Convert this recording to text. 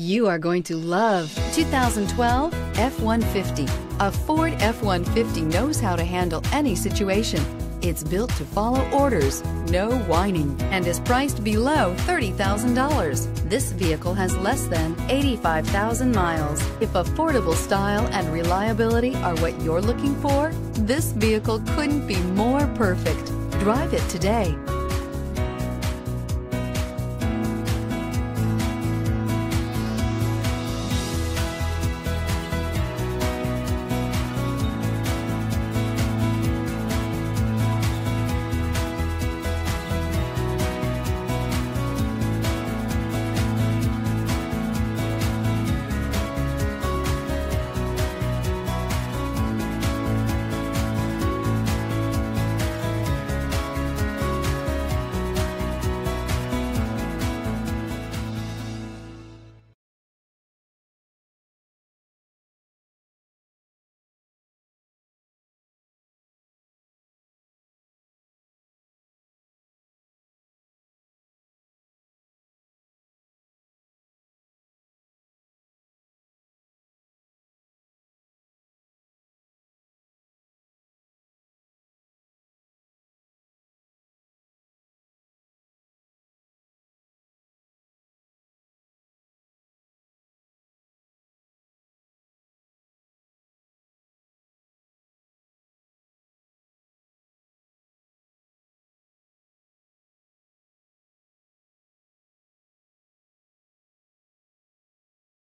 You are going to love 2012 F-150. A Ford F-150 knows how to handle any situation. It's built to follow orders, no whining, and is priced below $30,000. This vehicle has less than 85,000 miles. If affordable style and reliability are what you're looking for, this vehicle couldn't be more perfect. Drive it today.